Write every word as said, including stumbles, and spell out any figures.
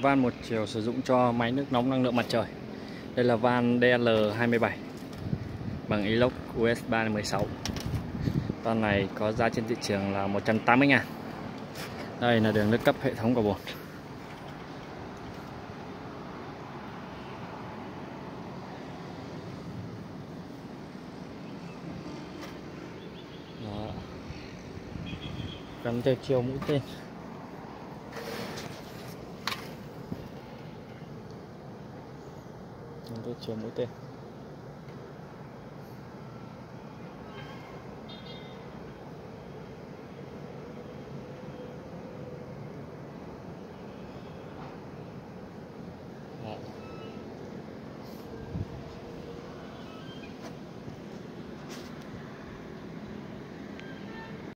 Van một chiều sử dụng cho máy nước nóng năng lượng mặt trời. Đây là van D L hai mươi bảy bằng inox U S ba mười sáu. Van này có giá trên thị trường là một trăm tám mươi ngàn. Đây là đường nước cấp hệ thống của bồn. Cắm theo chiều mũi tên. Cắm theo chiều mũi tên.